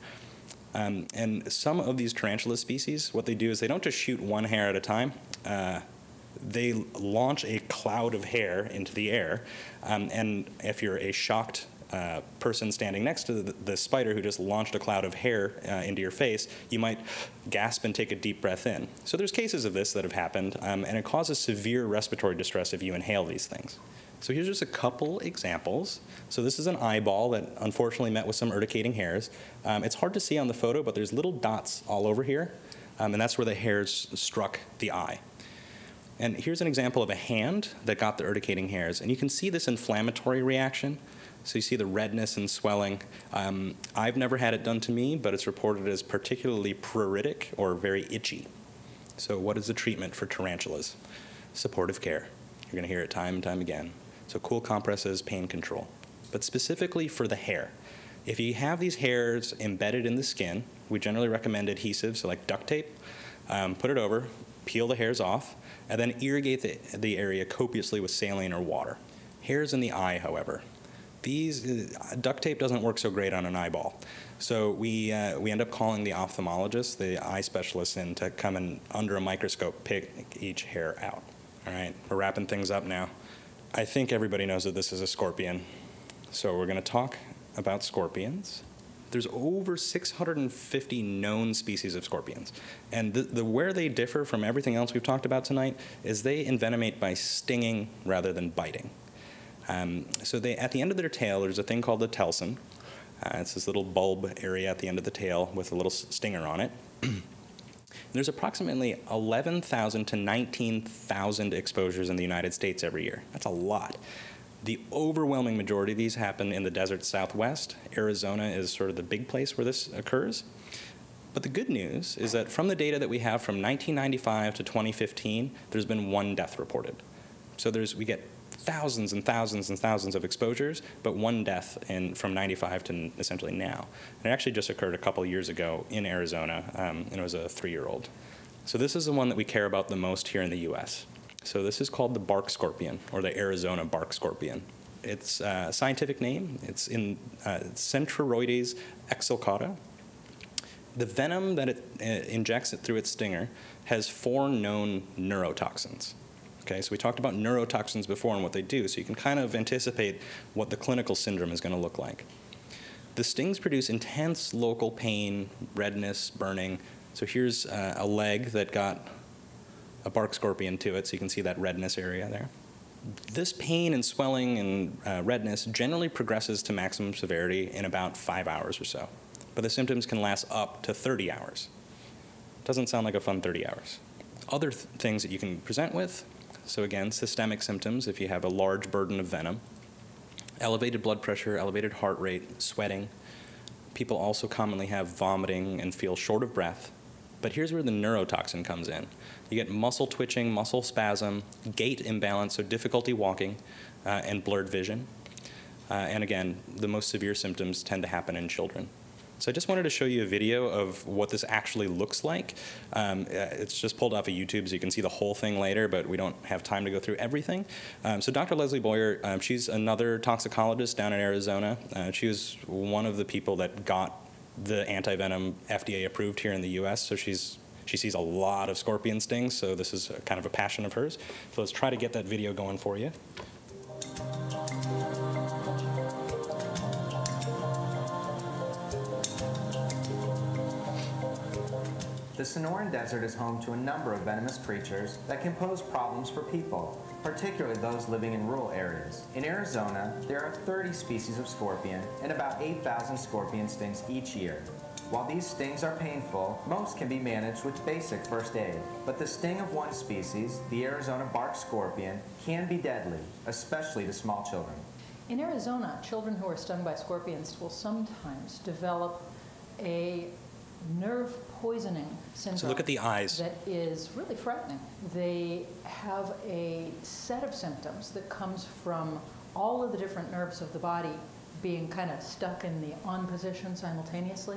And some of these tarantula species, what they do is they don't just shoot one hair at a time. They launch a cloud of hair into the air. And if you're a shocked person standing next to the spider who just launched a cloud of hair into your face, you might gasp and take a deep breath in. So there's cases of this that have happened, and it causes severe respiratory distress if you inhale these things. So here's just a couple examples. So this is an eyeball that unfortunately met with some urticating hairs. It's hard to see on the photo, but there's little dots all over here, and that's where the hairs struck the eye. And here's an example of a hand that got the urticating hairs, and you can see this inflammatory reaction. So you see the redness and swelling. I've never had it done to me, but it's reported as particularly pruritic or very itchy. So what is the treatment for tarantulas? Supportive care. You're going to hear it time and time again. So cool compresses, pain control. But specifically for the hair. If you have these hairs embedded in the skin, we generally recommend adhesive, so like duct tape. Put it over, peel the hairs off, and then irrigate the area copiously with saline or water. Hairs in the eye, however. These duct tape doesn't work so great on an eyeball. So we end up calling the ophthalmologist, the eye specialist, in to come and under a microscope pick each hair out. All right, we're wrapping things up now. I think everybody knows that this is a scorpion. So we're gonna talk about scorpions. There's over 650 known species of scorpions. And where they differ from everything else we've talked about tonight is they envenomate by stinging rather than biting. So they, at the end of their tail, there's a thing called the telson. It's this little bulb area at the end of the tail with a little stinger on it. There's approximately 11,000 to 19,000 exposures in the United States every year. That's a lot. The overwhelming majority of these happen in the desert southwest. Arizona is sort of the big place where this occurs. But the good news is that from the data that we have from 1995 to 2015, there's been one death reported. So we get thousands and thousands and thousands of exposures, but one death from 95 to essentially now. And it actually just occurred a couple years ago in Arizona, and it was a 3-year-old. So this is the one that we care about the most here in the US. So this is called the bark scorpion, or the Arizona bark scorpion. Its scientific name, it's in Centruroides exilicauda. The venom that it injects through its stinger has 4 known neurotoxins. Okay, so we talked about neurotoxins before and what they do, so you can kind of anticipate what the clinical syndrome is going to look like. The stings produce intense local pain, redness, burning. So here's a leg that got a bark scorpion to it, so you can see that redness area there. This pain and swelling and redness generally progresses to maximum severity in about 5 hours or so, but the symptoms can last up to 30 hours. Doesn't sound like a fun 30 hours. Other things that you can present with, so again, systemic symptoms if you have a large burden of venom, elevated blood pressure, elevated heart rate, sweating. People also commonly have vomiting and feel short of breath. But here's where the neurotoxin comes in. You get muscle twitching, muscle spasm, gait imbalance, so difficulty walking, and blurred vision. And again, the most severe symptoms tend to happen in children. So I just wanted to show you a video of what this actually looks like. It's just pulled off of YouTube, so you can see the whole thing later, but we don't have time to go through everything. So Dr. Leslie Boyer, she's another toxicologist down in Arizona. She was one of the people that got the antivenom FDA approved here in the US, so she sees a lot of scorpion stings, so this is kind of a passion of hers. So let's try to get that video going for you. The Sonoran Desert is home to a number of venomous creatures that can pose problems for people, particularly those living in rural areas. In Arizona, there are 30 species of scorpion and about 8,000 scorpion stings each year. While these stings are painful, most can be managed with basic first aid. But the sting of one species, the Arizona bark scorpion, can be deadly, especially to small children. In Arizona, children who are stung by scorpions will sometimes develop a nerve poisoning syndrome. So look at the eyes. That is really frightening. They have a set of symptoms that comes from all of the different nerves of the body being kind of stuck in the on position simultaneously,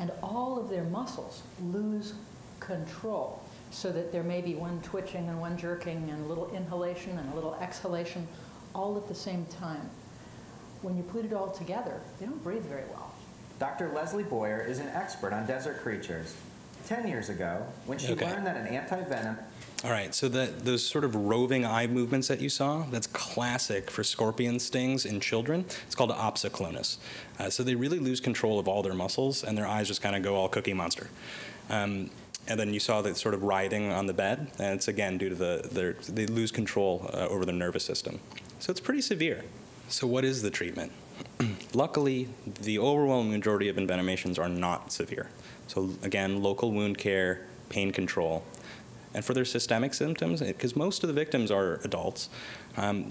and all of their muscles lose control, so that there may be one twitching and one jerking and a little inhalation and a little exhalation all at the same time. When you put it all together, they don't breathe very well. Dr. Leslie Boyer is an expert on desert creatures. 10 years ago, when she learned that an antivenom... All right, so those sort of roving eye movements that you saw, that's classic for scorpion stings in children. It's called opsiclonus. So they really lose control of all their muscles, and their eyes just kind of go all Cookie Monster. And then you saw that sort of writhing on the bed, and it's again due to they lose control over their nervous system. So it's pretty severe. So what is the treatment? Luckily, the overwhelming majority of envenomations are not severe. So again, local wound care, pain control. And for their systemic symptoms, because most of the victims are adults,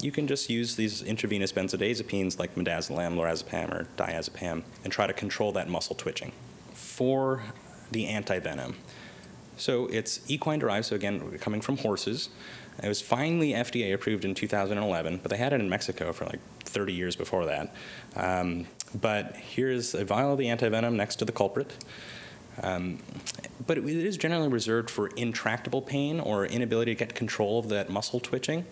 you can just use these intravenous benzodiazepines like midazolam, lorazepam, or diazepam, and try to control that muscle twitching. For the antivenom, so it's equine-derived, so again, coming from horses. It was finally FDA approved in 2011, but they had it in Mexico for like 30 years before that. But here's a vial of the antivenom next to the culprit. But it is generally reserved for intractable pain or inability to get control of that muscle twitching.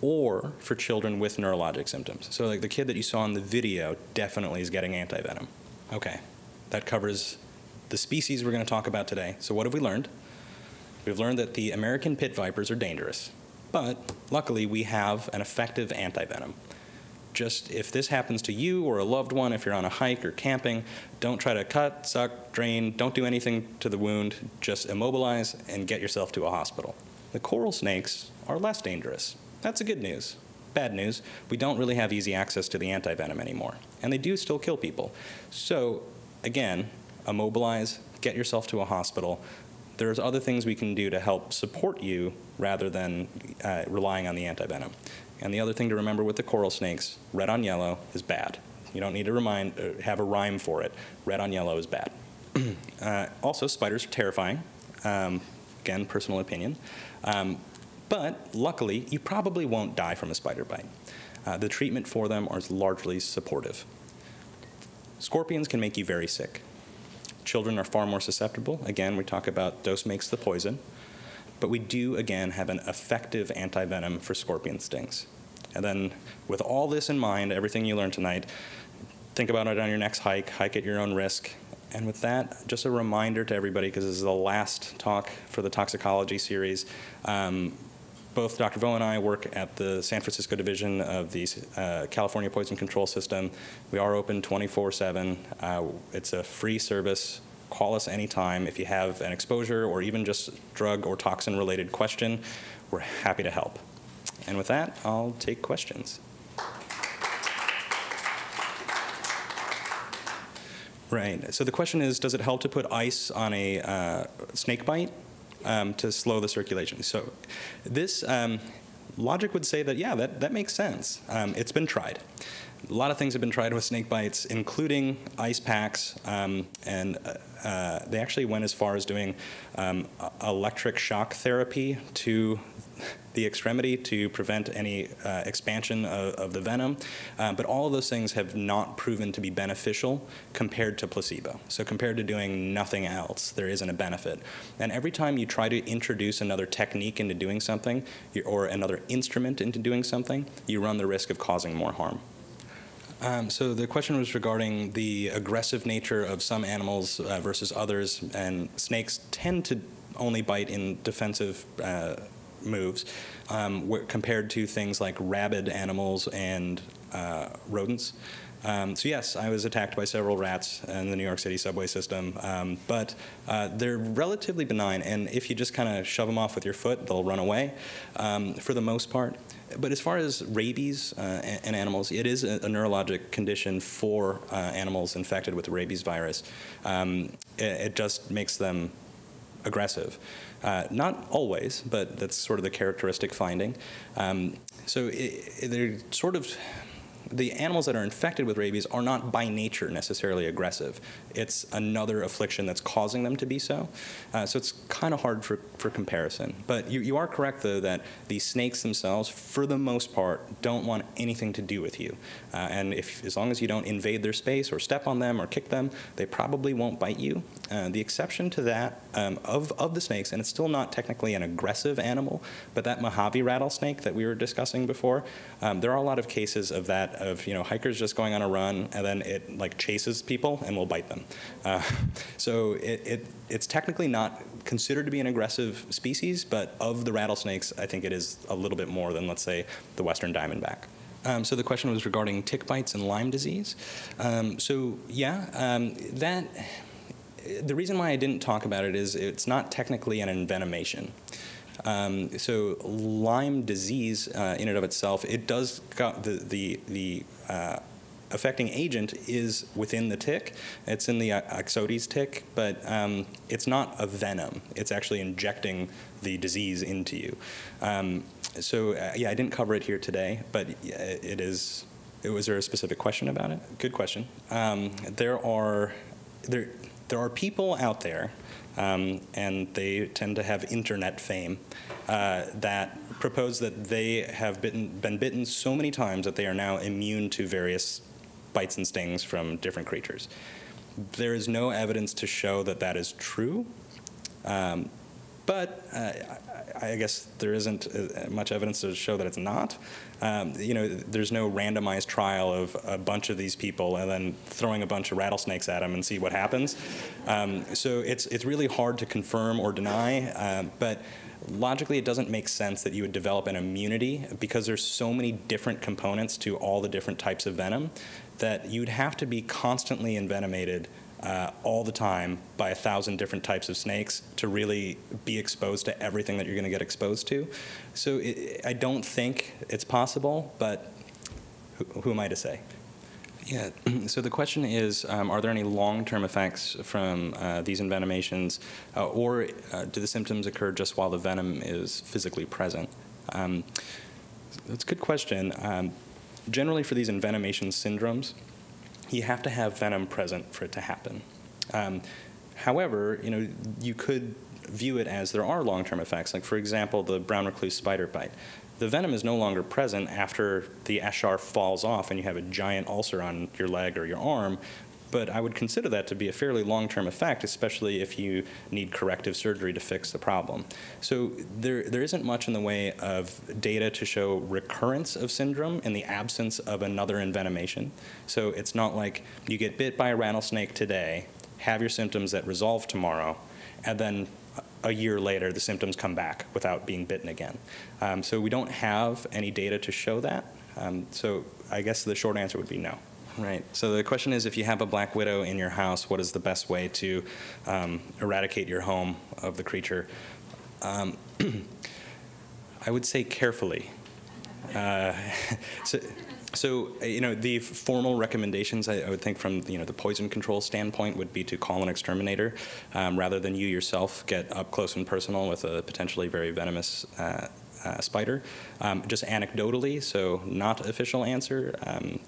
or for children with neurologic symptoms. So like the kid that you saw in the video definitely is getting antivenom. Okay, that covers the species we're going to talk about today. So what have we learned? We've learned that the American pit vipers are dangerous, but luckily we have an effective antivenom. Just if this happens to you or a loved one, if you're on a hike or camping, don't try to cut, suck, drain, don't do anything to the wound, just immobilize and get yourself to a hospital. The coral snakes are less dangerous. That's the good news. Bad news, we don't really have easy access to the antivenom anymore, and they do still kill people. So again, immobilize, get yourself to a hospital. There's other things we can do to help support you rather than relying on the antivenom. And the other thing to remember with the coral snakes, red on yellow is bad. You don't need to have a rhyme for it. Red on yellow is bad. Also, spiders are terrifying. Again, personal opinion. But luckily, you probably won't die from a spider bite. The treatment for them is largely supportive. Scorpions can make you very sick. Children are far more susceptible. Again, we talk about dose makes the poison. But we do, again, have an effective antivenom for scorpion stings. And then with all this in mind, everything you learned tonight, think about it on your next hike, hike at your own risk. And with that, just a reminder to everybody, because this is the last talk for the toxicology series. Both Dr. Vo and I work at the San Francisco division of the California Poison Control System. We are open 24/7. It's a free service. Call us anytime. If you have an exposure or even just drug or toxin related question, we're happy to help. And with that, I'll take questions. Right, so the question is, does it help to put ice on a snake bite to slow the circulation? So this logic would say that, yeah, that makes sense. It's been tried. A lot of things have been tried with snake bites, including ice packs, and they actually went as far as doing electric shock therapy to the extremity to prevent any expansion of the venom. But all of those things have not proven to be beneficial compared to placebo. So compared to doing nothing else, there isn't a benefit. And every time you try to introduce another technique into doing something, or another instrument into doing something, you run the risk of causing more harm. So the question was regarding the aggressive nature of some animals versus others, and snakes tend to only bite in defensive moves compared to things like rabid animals and rodents. So yes, I was attacked by several rats in the New York City subway system, but they're relatively benign, and if you just kind of shove them off with your foot, they'll run away for the most part. But as far as rabies and animals, it is a neurologic condition for animals infected with the rabies virus. It just makes them aggressive. Not always, but that's sort of the characteristic finding. So they're sort of, the animals that are infected with rabies are not by nature necessarily aggressive. It's another affliction that's causing them to be so. So it's kind of hard for comparison. But you are correct, though, that the snakes themselves, for the most part, don't want anything to do with you. And as long as you don't invade their space or step on them or kick them, they probably won't bite you. The exception to that of the snakes, and it's still not technically an aggressive animal, but that Mojave rattlesnake that we were discussing before, there are a lot of cases of that, of hikers just going on a run, and then it like chases people and will bite them. So it's technically not considered to be an aggressive species, but of the rattlesnakes, I think it is a little bit more than, let's say, the Western Diamondback. So the question was regarding tick bites and Lyme disease. The reason why I didn't talk about it is it's not technically an envenomation. So Lyme disease, in and of itself, it does got the affecting agent is within the tick. It's in the Ixodes tick, but it's not a venom. It's actually injecting the disease into you. Yeah, I didn't cover it here today, but it is. Was there a specific question about it? Good question. There are people out there. And they tend to have internet fame, that propose that they have been bitten so many times that they are now immune to various bites and stings from different creatures. There is no evidence to show that that is true, But I guess there isn't much evidence to show that it's not. You know, there's no randomized trial of a bunch of these people and then throwing a bunch of rattlesnakes at them and see what happens. So it's really hard to confirm or deny, but logically it doesn't make sense that you would develop an immunity because there's so many different components to all the different types of venom that you'd have to be constantly envenomated all the time by 1,000 different types of snakes to really be exposed to everything that you're going to get exposed to. So I don't think it's possible, but who am I to say? Yeah, so the question is, are there any long-term effects from these envenomations, or do the symptoms occur just while the venom is physically present? That's a good question. Generally for these envenomation syndromes, you have to have venom present for it to happen. However, you know, you could view it as there are long-term effects, like for example, the brown recluse spider bite. The venom is no longer present after the eschar falls off and you have a giant ulcer on your leg or your arm, but I would consider that to be a fairly long-term effect, especially if you need corrective surgery to fix the problem. So there isn't much in the way of data to show recurrence of syndrome in the absence of another envenomation. So it's not like you get bit by a rattlesnake today, have your symptoms that resolve tomorrow, and then a year later the symptoms come back without being bitten again. So we don't have any data to show that. So I guess the short answer would be no. Right. So the question is, if you have a black widow in your house, what is the best way to eradicate your home of the creature? I would say carefully. So you know, the formal recommendations, I would think, from the poison control standpoint would be to call an exterminator rather than you yourself get up close and personal with a potentially very venomous spider. Just anecdotally, so not official answer,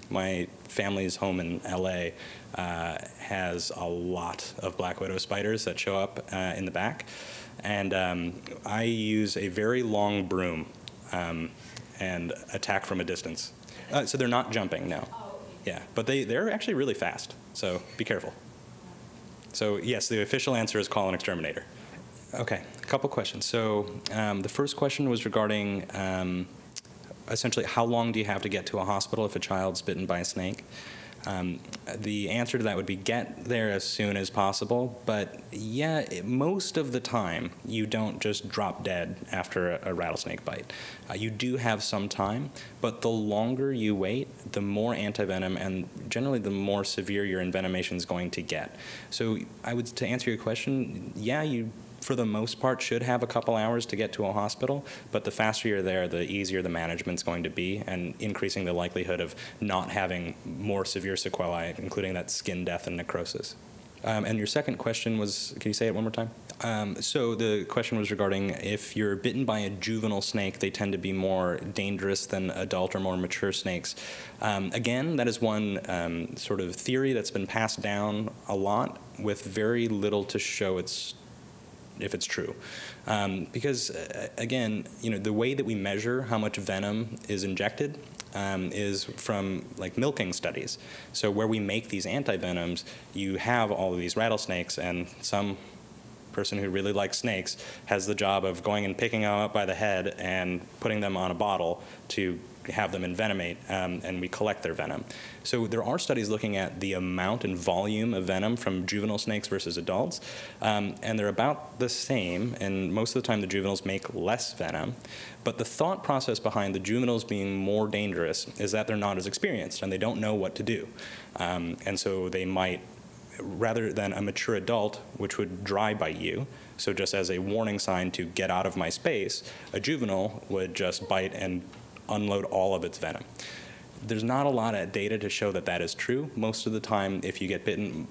my family's home in LA has a lot of black widow spiders that show up in the back, and I use a very long broom and attack from a distance. So they're not jumping, no. Yeah, but they're actually really fast, so be careful. So yes, the official answer is call an exterminator. Okay, a couple questions. So the first question was regarding essentially how long do you have to get to a hospital if a child's bitten by a snake? The answer to that would be get there as soon as possible, but yeah, most of the time you don't just drop dead after a rattlesnake bite. You do have some time, but the longer you wait, the more antivenom and generally the more severe your envenomation is going to get. So I would, to answer your question, yeah, you for the most part should have a couple hours to get to a hospital, but the faster you're there, the easier the management's going to be and increasing the likelihood of not having more severe sequelae, including that skin death and necrosis. And your second question was, can you say it one more time? So the question was regarding if you're bitten by a juvenile snake, they tend to be more dangerous than adult or more mature snakes. Again, that is one sort of theory that's been passed down a lot with very little to show its if it's true. Because again, the way that we measure how much venom is injected is from like milking studies. So where we make these antivenoms, you have all of these rattlesnakes and some person who really likes snakes has the job of going and picking them up by the head and putting them on a bottle to have them envenomate, and we collect their venom. So there are studies looking at the amount and volume of venom from juvenile snakes versus adults, and they're about the same, and most of the time the juveniles make less venom. But the thought process behind the juveniles being more dangerous is that they're not as experienced, and they don't know what to do. And so they might, rather than a mature adult, which would dry bite you, so just as a warning sign to get out of my space, a juvenile would just bite and unload all of its venom. There's not a lot of data to show that that is true. Most of the time, if you get bitten,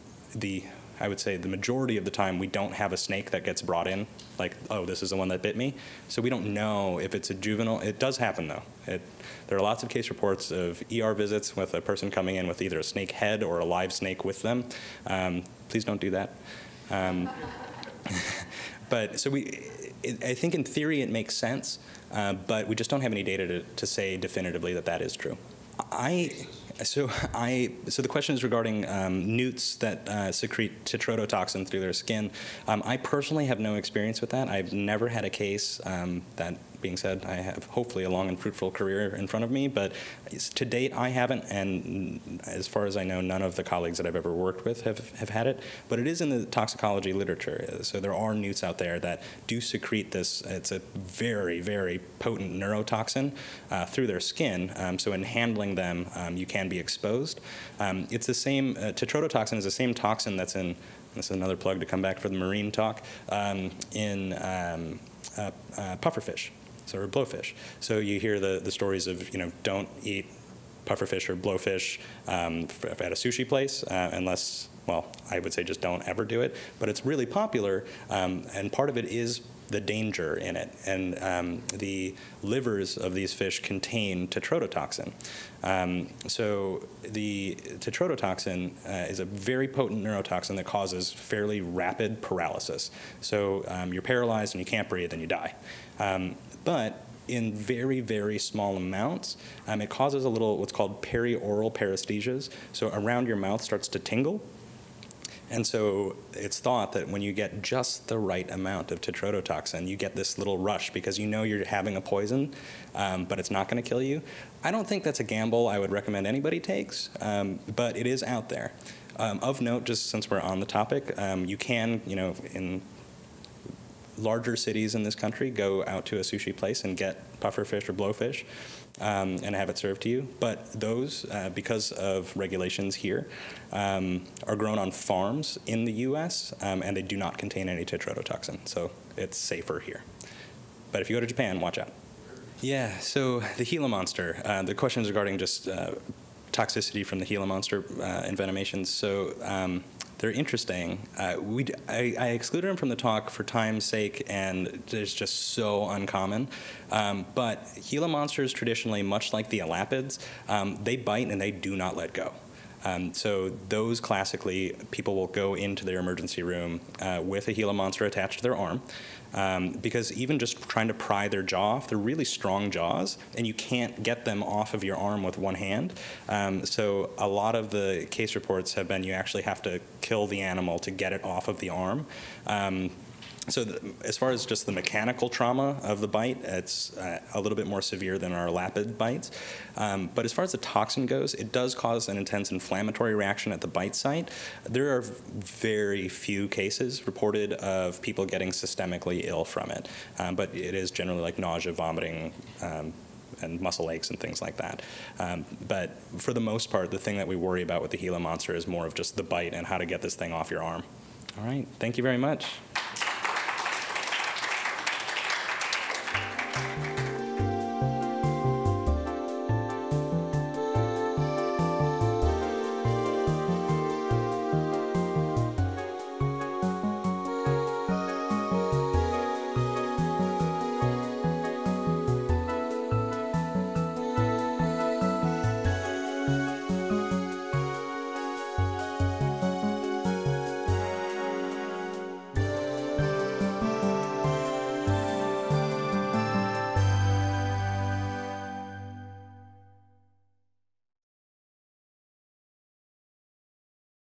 I would say the majority of the time, we don't have a snake that gets brought in, like, oh, this is the one that bit me. So we don't know if it's a juvenile. It does happen, though. There are lots of case reports of ER visits with a person coming in with either a snake head or a live snake with them. Please don't do that. But so I think in theory it makes sense, but we just don't have any data to say definitively that that is true. So the question is regarding newts that secrete tetrodotoxin through their skin. I personally have no experience with that. I've never had a case. That being said, I have hopefully a long and fruitful career in front of me, but to date I haven't, and as far as I know, none of the colleagues that I've ever worked with have had it, but it is in the toxicology literature. So there are newts out there that do secrete this. It's a very, very potent neurotoxin through their skin, so in handling them, you can be exposed. It's the same, tetrodotoxin is the same toxin that's in, this is another plug to come back for the marine talk, in pufferfish. So, or blowfish. So you hear the stories of, you know, don't eat pufferfish or blowfish at a sushi place unless, well, I would say just don't ever do it. But it's really popular, and part of it is the danger in it. And the livers of these fish contain tetrodotoxin. So the tetrodotoxin is a very potent neurotoxin that causes fairly rapid paralysis. So you're paralyzed and you can't breathe and you die. But in very, very small amounts, it causes a little what's called perioral paresthesias. So around your mouth starts to tingle. And so it's thought that when you get just the right amount of tetrodotoxin, you get this little rush because you know you're having a poison, but it's not going to kill you. I don't think that's a gamble I would recommend anybody takes, but it is out there. Of note, just since we're on the topic, you can, you know, in larger cities in this country, go out to a sushi place and get pufferfish or blowfish and have it served to you. But those, because of regulations here, are grown on farms in the US, and they do not contain any tetrodotoxin, so it's safer here. But if you go to Japan, watch out. Yeah, so the Gila monster, the questions regarding just toxicity from the Gila monster envenomations. So they're interesting. I excluded them from the talk for time's sake, and it's just so uncommon. But Gila monsters traditionally, much like the Elapids, they bite and they do not let go. So those classically, people will go into their emergency room with a Gila monster attached to their arm, because even just trying to pry their jaw off, they're really strong jaws, and you can't get them off of your arm with one hand. So a lot of the case reports have been you actually have to kill the animal to get it off of the arm. So as far as just the mechanical trauma of the bite, it's a little bit more severe than our Elapid bites. But as far as the toxin goes, it does cause an intense inflammatory reaction at the bite site. There are very few cases reported of people getting systemically ill from it. But it is generally like nausea, vomiting, and muscle aches and things like that. But for the most part, the thing that we worry about with the Gila monster is more of just the bite and how to get this thing off your arm. All right, thank you very much.